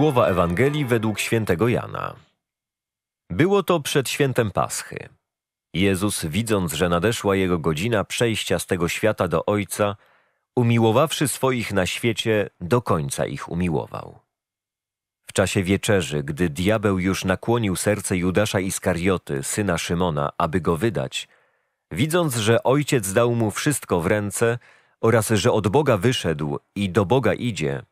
Słowa Ewangelii według świętego Jana. Było to przed świętem Paschy. Jezus, widząc, że nadeszła Jego godzina przejścia z tego świata do Ojca, umiłowawszy swoich na świecie, do końca ich umiłował. W czasie wieczerzy, gdy diabeł już nakłonił serce Judasza Iskarioty, syna Szymona, aby go wydać, widząc, że Ojciec dał mu wszystko w ręce oraz że od Boga wyszedł i do Boga idzie,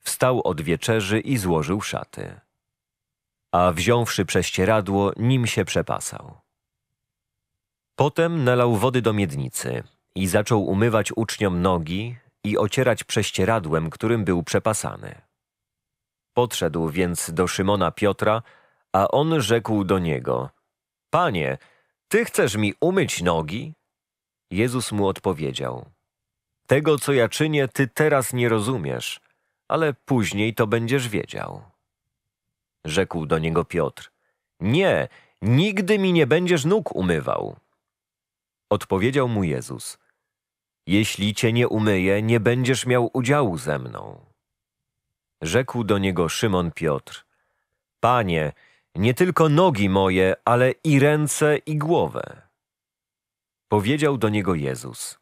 wstał od wieczerzy i złożył szaty. A wziąwszy prześcieradło, nim się przepasał. Potem nalał wody do miednicy i zaczął umywać uczniom nogi i ocierać prześcieradłem, którym był przepasany. Podszedł więc do Szymona Piotra, a on rzekł do niego: Panie, Ty chcesz mi umyć nogi? Jezus mu odpowiedział: Tego, co ja czynię, Ty teraz nie rozumiesz, ale później to będziesz wiedział. Rzekł do niego Piotr: Nie, nigdy mi nie będziesz nóg umywał. Odpowiedział mu Jezus: Jeśli cię nie umyję, nie będziesz miał udziału ze mną. Rzekł do niego Szymon Piotr: Panie, nie tylko nogi moje, ale i ręce i głowę. Powiedział do niego Jezus: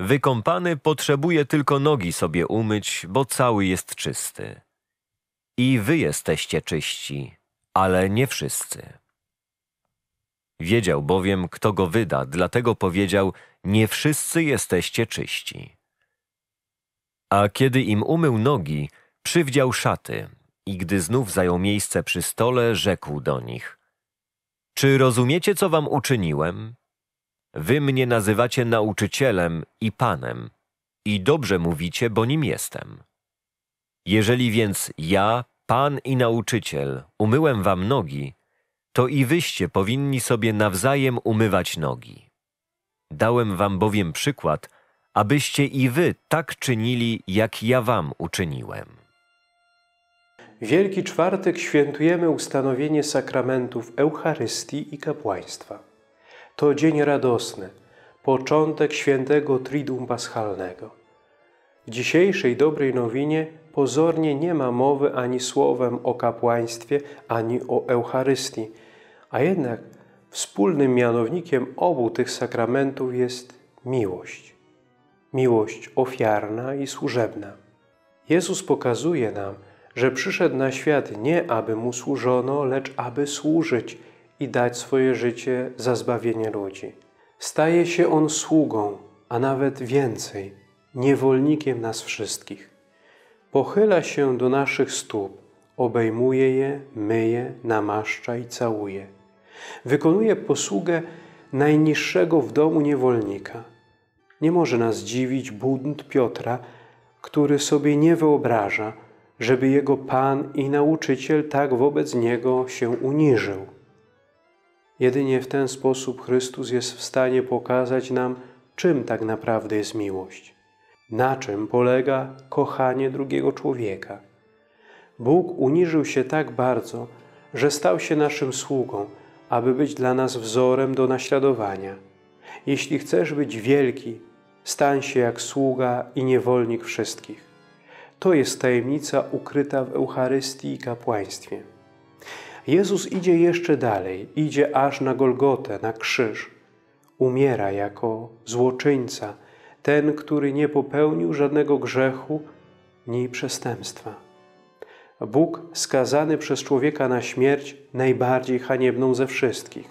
Wykąpany potrzebuje tylko nogi sobie umyć, bo cały jest czysty. I wy jesteście czyści, ale nie wszyscy. Wiedział bowiem, kto go wyda, dlatego powiedział: Nie wszyscy jesteście czyści. A kiedy im umył nogi, przywdział szaty i gdy znów zajął miejsce przy stole, rzekł do nich: Czy rozumiecie, co wam uczyniłem? Wy mnie nazywacie nauczycielem i Panem i dobrze mówicie, bo nim jestem. Jeżeli więc ja, Pan i Nauczyciel, umyłem wam nogi, to i wyście powinni sobie nawzajem umywać nogi. Dałem wam bowiem przykład, abyście i wy tak czynili, jak ja wam uczyniłem. Wielki Czwartek świętujemy ustanowienie sakramentów Eucharystii i kapłaństwa. To dzień radosny, początek świętego Triduum Paschalnego. W dzisiejszej dobrej nowinie pozornie nie ma mowy ani słowem o kapłaństwie, ani o Eucharystii, a jednak wspólnym mianownikiem obu tych sakramentów jest miłość. Miłość ofiarna i służebna. Jezus pokazuje nam, że przyszedł na świat nie aby Mu służono, lecz aby służyć i dać swoje życie za zbawienie ludzi. Staje się On sługą, a nawet więcej, niewolnikiem nas wszystkich. Pochyla się do naszych stóp, obejmuje je, myje, namaszcza i całuje. Wykonuje posługę najniższego w domu niewolnika. Nie może nas dziwić bunt Piotra, który sobie nie wyobraża, żeby jego Pan i Nauczyciel tak wobec niego się uniżył. Jedynie w ten sposób Chrystus jest w stanie pokazać nam, czym tak naprawdę jest miłość. Na czym polega kochanie drugiego człowieka. Bóg uniżył się tak bardzo, że stał się naszym sługą, aby być dla nas wzorem do naśladowania. Jeśli chcesz być wielki, stań się jak sługa i niewolnik wszystkich. To jest tajemnica ukryta w Eucharystii i kapłaństwie. Jezus idzie jeszcze dalej, idzie aż na Golgotę, na krzyż. Umiera jako złoczyńca, ten, który nie popełnił żadnego grzechu ni przestępstwa. Bóg skazany przez człowieka na śmierć najbardziej haniebną ze wszystkich.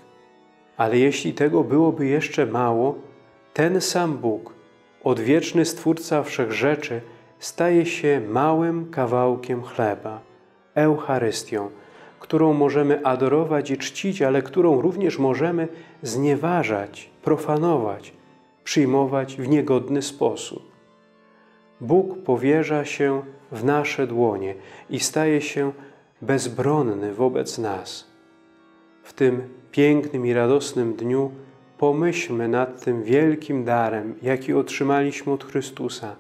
Ale jeśli tego byłoby jeszcze mało, ten sam Bóg, odwieczny Stwórca Wszechrzeczy, staje się małym kawałkiem chleba, Eucharystią, którą możemy adorować i czcić, ale którą również możemy znieważać, profanować, przyjmować w niegodny sposób. Bóg powierza się w nasze dłonie i staje się bezbronny wobec nas. W tym pięknym i radosnym dniu pomyślmy nad tym wielkim darem, jaki otrzymaliśmy od Chrystusa,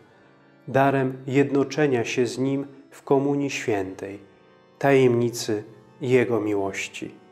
darem jednoczenia się z Nim w Komunii Świętej, tajemnicy Jego miłości.